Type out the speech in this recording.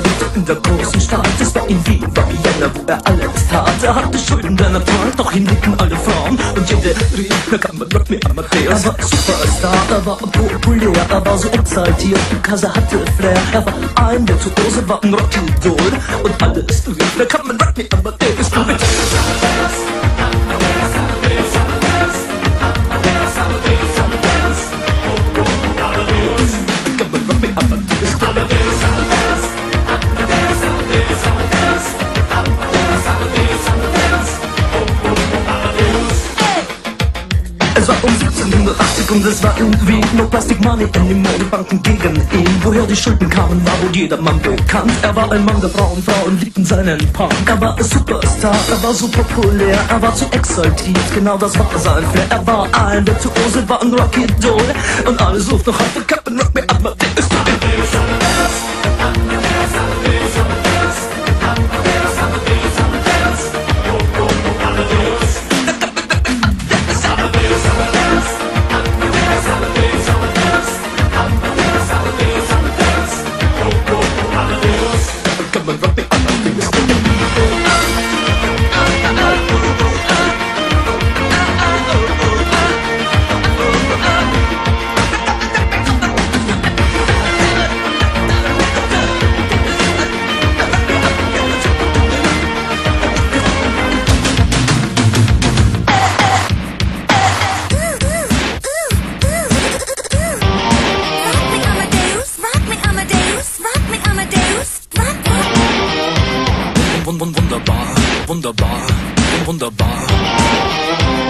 lebte in der großen Stadt. Es war in Wien, war Vienna, wo er alles tat. Er hatte Schulden der Natur, doch ihn liebten alle Frauen. Und jede rief, da kann man Rock Me Amadeus. Er war Superstar, er war populär, er war so exaltiert, because er hatte Flair. Er war ein Virtuose, war ein Rockidol. Und alles rief, da kann man Rock Me Amadeus. Es war um 1780 und es war in Wien. No Plastic Money anymore, die Banken gegen ihn. Woher die Schulden kamen, war wohl jedermann bekannt. Er war ein Mann der Frauen, Frauen liebten seinen Punk. Er war ein Superstar, er war so populär, er war zu exaltiert, genau das war sein Flair. Er war ein Virtuose, war ein Rock-Idol. Und alles sucht noch auf den Kappen, Rock Me Amadeus. Wunderbar, wunderbar, wunderbar.